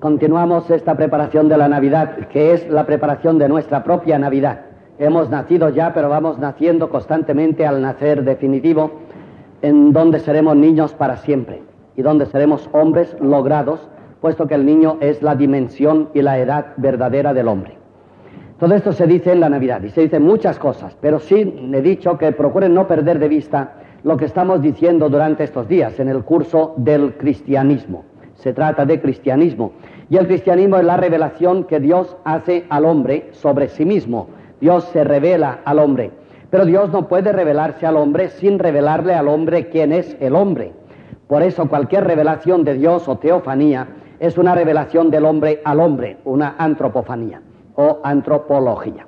Continuamos esta preparación de la Navidad, que es la preparación de nuestra propia Navidad. Hemos nacido ya, pero vamos naciendo constantemente al nacer definitivo, en donde seremos niños para siempre y donde seremos hombres logrados, puesto que el niño es la dimensión y la edad verdadera del hombre. Todo esto se dice en la Navidad y se dicen muchas cosas, pero sí he dicho que procuren no perder de vista lo que estamos diciendo durante estos días en el curso del cristianismo. Se trata de cristianismo. Y el cristianismo es la revelación que Dios hace al hombre sobre sí mismo. Dios se revela al hombre. Pero Dios no puede revelarse al hombre sin revelarle al hombre quién es el hombre. Por eso cualquier revelación de Dios o teofanía es una revelación del hombre al hombre, una antropofanía o antropología.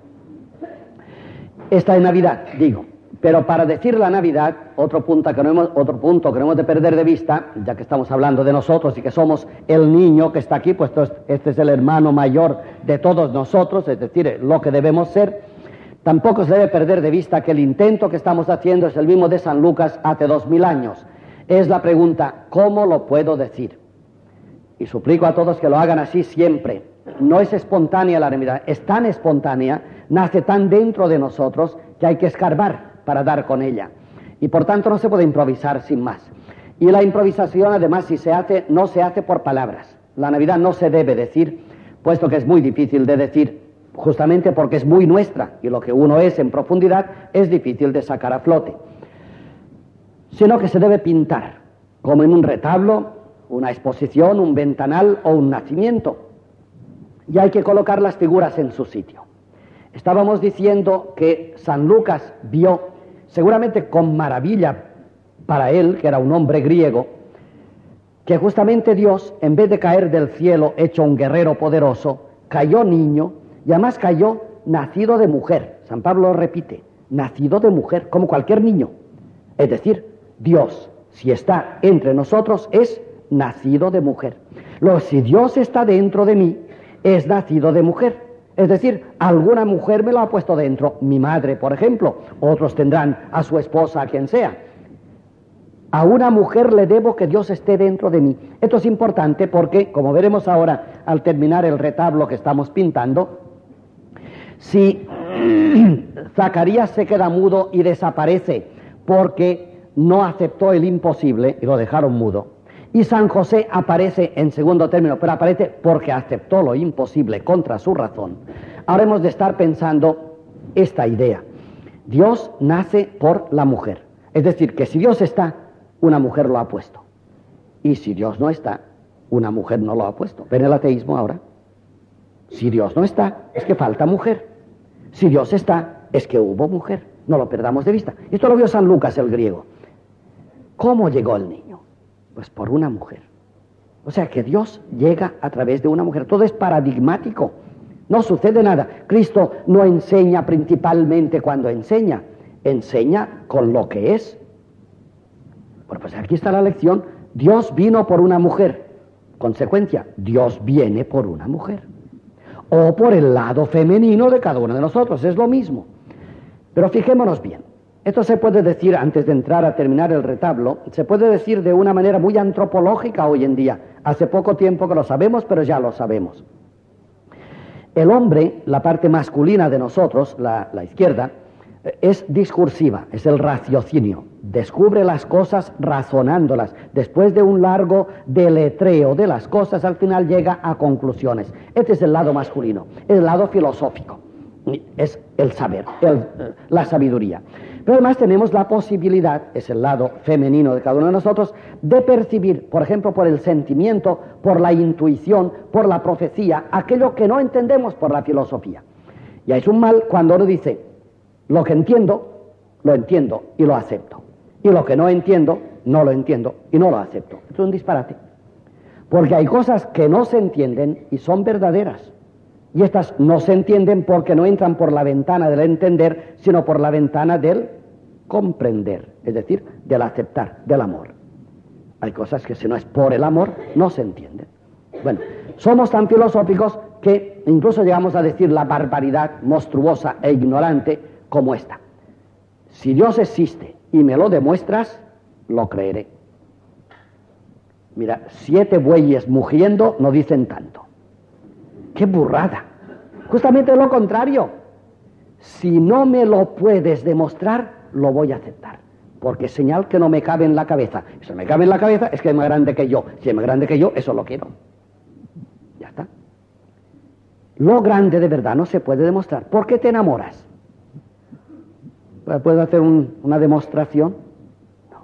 Esta es Navidad, digo. Pero para decir la Navidad, otro punto que no hemos de perder de vista, ya que estamos hablando de nosotros y que somos el niño que está aquí, pues este es el hermano mayor de todos nosotros, es decir, lo que debemos ser, tampoco se debe perder de vista que el intento que estamos haciendo es el mismo de San Lucas hace 2000 años. Es la pregunta, ¿cómo lo puedo decir? Y suplico a todos que lo hagan así siempre. No es espontánea la Navidad, es tan espontánea, nace tan dentro de nosotros que hay que escarbar para dar con ella, y por tanto no se puede improvisar sin más. Y la improvisación, además, si se hace, no se hace por palabras. La Navidad no se debe decir, puesto que es muy difícil de decir, justamente porque es muy nuestra, y lo que uno es en profundidad es difícil de sacar a flote, sino que se debe pintar, como en un retablo, una exposición, un ventanal o un nacimiento, y hay que colocar las figuras en su sitio. Estábamos diciendo que San Lucas vio, seguramente con maravilla para él, que era un hombre griego, que justamente Dios, en vez de caer del cielo hecho un guerrero poderoso, cayó niño, y además cayó nacido de mujer. San Pablo repite, nacido de mujer, como cualquier niño. Es decir, Dios, si está entre nosotros, es nacido de mujer. Luego, si Dios está dentro de mí, es nacido de mujer. Es decir, alguna mujer me lo ha puesto dentro, mi madre, por ejemplo, otros tendrán a su esposa, a quien sea. A una mujer le debo que Dios esté dentro de mí. Esto es importante porque, como veremos ahora al terminar el retablo que estamos pintando, si Zacarías se queda mudo y desaparece porque no aceptó el imposible y lo dejaron mudo, y San José aparece en segundo término, pero aparece porque aceptó lo imposible contra su razón. Ahora hemos de estar pensando esta idea. Dios nace por la mujer. Es decir, que si Dios está, una mujer lo ha puesto. Y si Dios no está, una mujer no lo ha puesto. ¿Ven el ateísmo ahora? Si Dios no está, es que falta mujer. Si Dios está, es que hubo mujer. No lo perdamos de vista. Esto lo vio San Lucas el griego. ¿Cómo llegó el niño? Pues por una mujer. O sea que Dios llega a través de una mujer. Todo es paradigmático. No sucede nada. Cristo no enseña principalmente cuando enseña. Enseña con lo que es. Bueno, pues aquí está la lección. Dios vino por una mujer. Consecuencia, Dios viene por una mujer. O por el lado femenino de cada uno de nosotros. Es lo mismo. Pero fijémonos bien. Esto se puede decir, antes de entrar a terminar el retablo, se puede decir de una manera muy antropológica hoy en día. Hace poco tiempo que lo sabemos, pero ya lo sabemos. El hombre, la parte masculina de nosotros, la izquierda, es discursiva, es el raciocinio. Descubre las cosas razonándolas. Después de un largo deletreo de las cosas, al final llega a conclusiones. Este es el lado masculino, el lado filosófico. Es el saber, la sabiduría. Pero además tenemos la posibilidad, es el lado femenino de cada uno de nosotros, de percibir, por ejemplo, por el sentimiento, por la intuición, por la profecía, aquello que no entendemos por la filosofía. Y es un mal cuando uno dice, lo que entiendo y lo acepto. Y lo que no entiendo, no lo entiendo y no lo acepto. Esto es un disparate. Porque hay cosas que no se entienden y son verdaderas. Y estas no se entienden porque no entran por la ventana del entender, sino por la ventana del comprender, es decir, del aceptar, del amor. Hay cosas que si no es por el amor, no se entienden. Bueno, somos tan filosóficos que incluso llegamos a decir la barbaridad monstruosa e ignorante como esta. Si Dios existe y me lo demuestras, lo creeré. Mira, 7 bueyes mugiendo no dicen tanto. ¡Qué burrada! Justamente lo contrario. Si no me lo puedes demostrar, lo voy a aceptar. Porque es señal que no me cabe en la cabeza. Si me cabe en la cabeza, es que es más grande que yo. Si es más grande que yo, eso lo quiero. Ya está. Lo grande de verdad no se puede demostrar. ¿Por qué te enamoras? ¿Puedo hacer una demostración? No.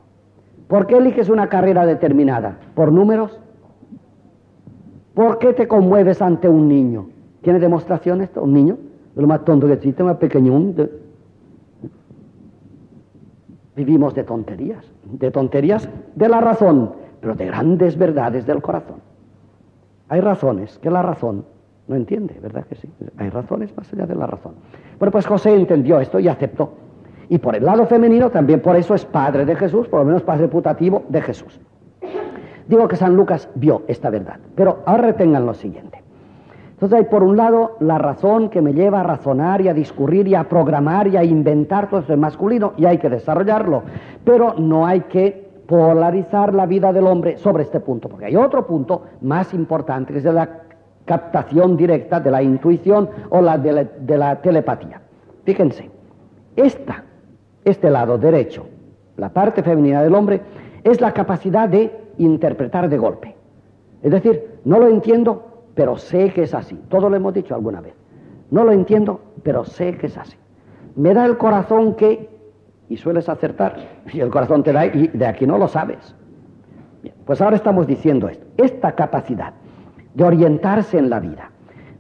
¿Por qué eliges una carrera determinada? ¿Por números? ¿Por qué te conmueves ante un niño? ¿Tiene demostración esto? ¿Un niño? Lo más tonto que existe, más pequeñón. Vivimos de tonterías de la razón, pero de grandes verdades del corazón. Hay razones que la razón no entiende, ¿verdad que sí? Hay razones más allá de la razón. Bueno, pues José entendió esto y aceptó. Y por el lado femenino también, por eso es padre de Jesús, por lo menos padre putativo de Jesús. Digo que San Lucas vio esta verdad, pero ahora retengan lo siguiente. Entonces hay por un lado la razón que me lleva a razonar y a discurrir y a programar y a inventar todo eso en masculino y hay que desarrollarlo, pero no hay que polarizar la vida del hombre sobre este punto, porque hay otro punto más importante que es la captación directa de la intuición o de la telepatía. Fíjense, este lado derecho, la parte femenina del hombre, es la capacidad de interpretar de golpe. Es decir, no lo entiendo, pero sé que es así. Todo lo hemos dicho alguna vez. No lo entiendo, pero sé que es así. Me da el corazón que... Y sueles acertar. Y el corazón te da y de aquí no lo sabes. Bien, pues ahora estamos diciendo esto. Esta capacidad de orientarse en la vida,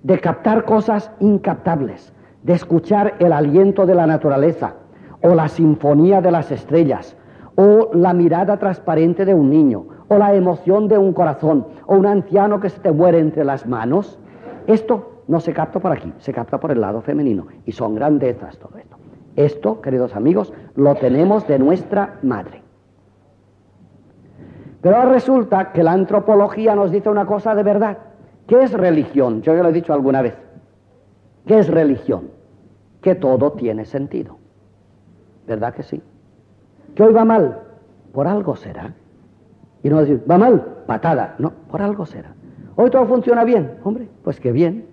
de captar cosas incaptables, de escuchar el aliento de la naturaleza, o la sinfonía de las estrellas, o la mirada transparente de un niño, o la emoción de un corazón, o un anciano que se te muere entre las manos, esto no se capta por aquí, se capta por el lado femenino, y son grandezas todo esto. Esto, queridos amigos, lo tenemos de nuestra madre. Pero resulta que la antropología nos dice una cosa de verdad. ¿Qué es religión? Yo ya lo he dicho alguna vez. ¿Qué es religión? Que todo tiene sentido. ¿Verdad que sí? Que hoy va mal, por algo será. Y no decir, va mal, patada. No, por algo será. Hoy todo funciona bien. Hombre, pues qué bien.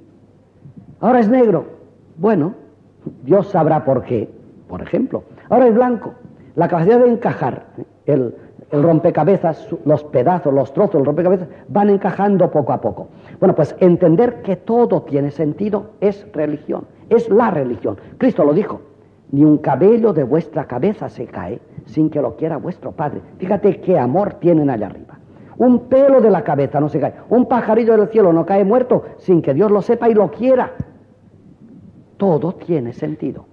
Ahora es negro. Bueno, Dios sabrá por qué, por ejemplo. Ahora es blanco. La capacidad de encajar el rompecabezas, los pedazos, los trozos del rompecabezas, van encajando poco a poco. Bueno, pues entender que todo tiene sentido es religión. Es la religión. Cristo lo dijo. Ni un cabello de vuestra cabeza se cae sin que lo quiera vuestro Padre. Fíjate qué amor tienen allá arriba. Un pelo de la cabeza no se cae. Un pajarillo del cielo no cae muerto sin que Dios lo sepa y lo quiera. Todo tiene sentido.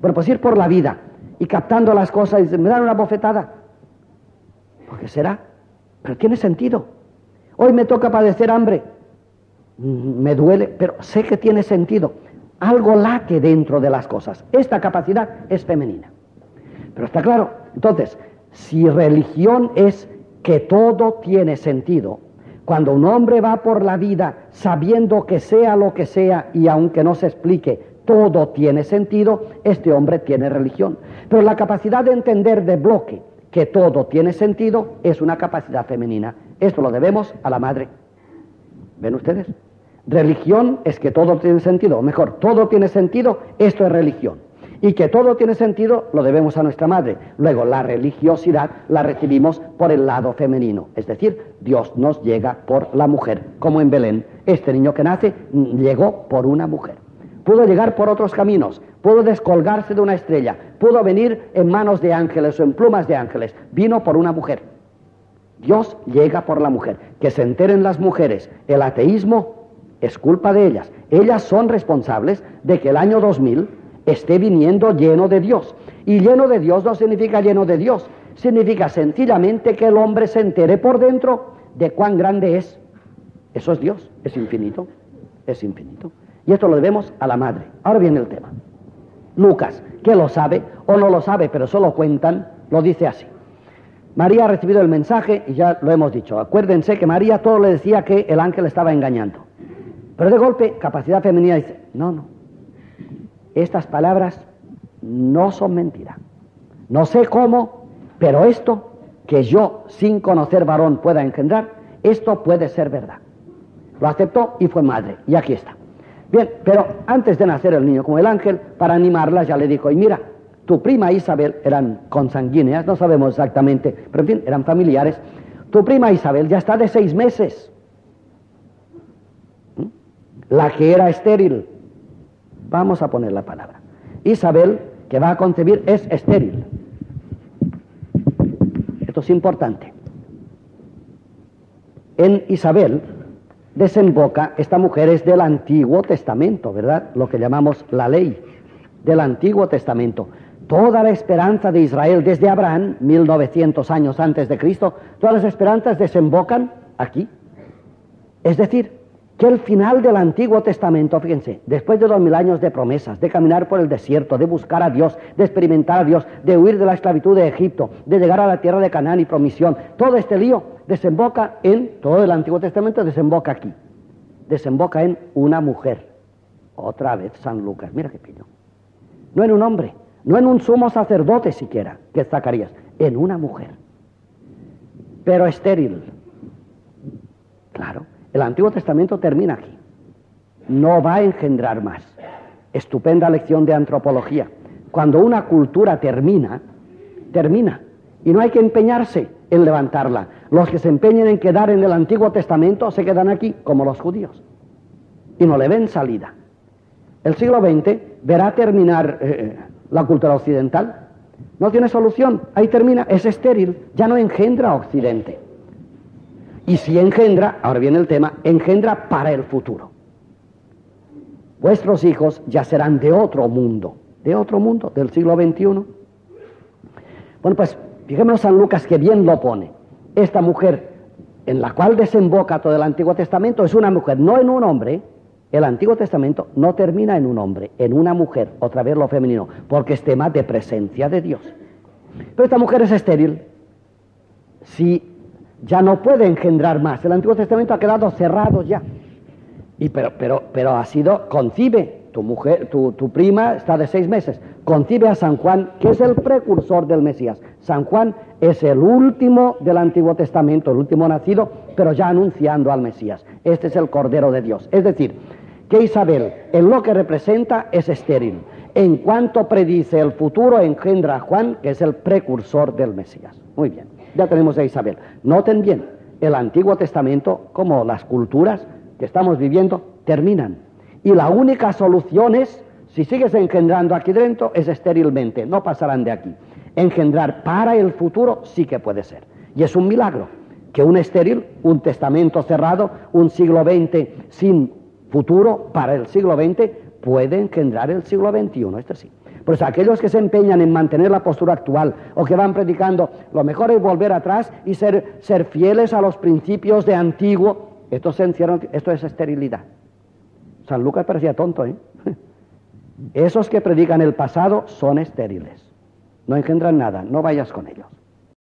Bueno, pues ir por la vida y captando las cosas y decir, me dan una bofetada. ¿Por qué será? Pero tiene sentido. Hoy me toca padecer hambre. Me duele, pero sé que tiene sentido. Algo late dentro de las cosas. Esta capacidad es femenina. Pero está claro, entonces, si religión es que todo tiene sentido, cuando un hombre va por la vida sabiendo que sea lo que sea y aunque no se explique, todo tiene sentido, este hombre tiene religión. Pero la capacidad de entender de bloque que todo tiene sentido es una capacidad femenina. Esto lo debemos a la madre. ¿Ven ustedes? Religión es que todo tiene sentido, o mejor, todo tiene sentido, esto es religión. Y que todo tiene sentido lo debemos a nuestra madre. Luego, la religiosidad la recibimos por el lado femenino. Es decir, Dios nos llega por la mujer, como en Belén. Este niño que nace llegó por una mujer. Pudo llegar por otros caminos, pudo descolgarse de una estrella, pudo venir en manos de ángeles o en plumas de ángeles. Vino por una mujer. Dios llega por la mujer. Que se enteren las mujeres. El ateísmo es culpa de ellas. Ellas son responsables de que el año 2000 esté viniendo lleno de Dios. Y lleno de Dios no significa lleno de Dios. Significa sencillamente que el hombre se entere por dentro de cuán grande es. Eso es Dios. Es infinito. Es infinito. Y esto lo debemos a la madre. Ahora viene el tema. Lucas, que lo sabe o no lo sabe, pero solo cuentan, lo dice así. María ha recibido el mensaje y ya lo hemos dicho. Acuérdense que María todo le decía que el ángel estaba engañando. Pero de golpe, capacidad femenina dice, no, no, estas palabras no son mentira. No sé cómo, pero esto que yo, sin conocer varón, pueda engendrar, esto puede ser verdad. Lo aceptó y fue madre, y aquí está. Bien, pero antes de nacer el niño, como el ángel, para animarla ya le dijo, y mira, tu prima Isabel, eran consanguíneas, no sabemos exactamente, pero en fin, eran familiares, tu prima Isabel ya está de 6 meses, la que era estéril, vamos a poner la palabra, Isabel, que va a concebir, es estéril. Esto es importante. En Isabel desemboca, esta mujer es del Antiguo Testamento, ¿verdad? Lo que llamamos la ley del Antiguo Testamento. Toda la esperanza de Israel desde Abraham, 1900 años antes de Cristo, todas las esperanzas desembocan aquí. Es decir, que el final del Antiguo Testamento, fíjense, después de 2000 años de promesas, de caminar por el desierto, de buscar a Dios, de experimentar a Dios, de huir de la esclavitud de Egipto, de llegar a la tierra de Canaán y promisión, todo este lío desemboca en, todo el Antiguo Testamento desemboca aquí, desemboca en una mujer. Otra vez San Lucas, mira qué pillo. No en un hombre, no en un sumo sacerdote siquiera, que es Zacarías, en una mujer. Pero estéril. Claro. El Antiguo Testamento termina aquí. No va a engendrar más. Estupenda lección de antropología. Cuando una cultura termina, termina. Y no hay que empeñarse en levantarla. Los que se empeñen en quedar en el Antiguo Testamento se quedan aquí, como los judíos. Y no le ven salida. El siglo XX verá terminar la cultura occidental. No tiene solución. Ahí termina. Es estéril. Ya no engendra Occidente. Y si engendra, ahora viene el tema, engendra para el futuro. Vuestros hijos ya serán de otro mundo, del siglo XXI. Bueno, pues, fijémonos San Lucas que bien lo pone. Esta mujer, en la cual desemboca todo el Antiguo Testamento, es una mujer, no en un hombre. El Antiguo Testamento no termina en un hombre, en una mujer, otra vez lo femenino, porque es tema de presencia de Dios. Pero esta mujer es estéril. Si ya no puede engendrar más. El Antiguo Testamento ha quedado cerrado ya. Y pero ha sido, concibe, tu mujer, tu prima está de 6 meses, concibe a San Juan, que es el precursor del Mesías. San Juan es el último del Antiguo Testamento, el último nacido, pero ya anunciando al Mesías. Este es el Cordero de Dios. Es decir, que Isabel, en lo que representa, es estéril. En cuanto predice el futuro, engendra a Juan, que es el precursor del Mesías. Muy bien. Ya tenemos a Isabel. Noten bien, el Antiguo Testamento, como las culturas que estamos viviendo, terminan. Y la única solución es, si sigues engendrando aquí dentro, es estérilmente, no pasarán de aquí. Engendrar para el futuro sí que puede ser. Y es un milagro que un estéril, un testamento cerrado, un siglo XX sin futuro para el siglo XX, puede engendrar el siglo XXI, esto sí. Pues aquellos que se empeñan en mantener la postura actual o que van predicando, lo mejor es volver atrás y ser fieles a los principios de antiguo. Esto es esterilidad. San Lucas parecía tonto, ¿eh? Esos que predican el pasado son estériles. No engendran nada, no vayas con ellos.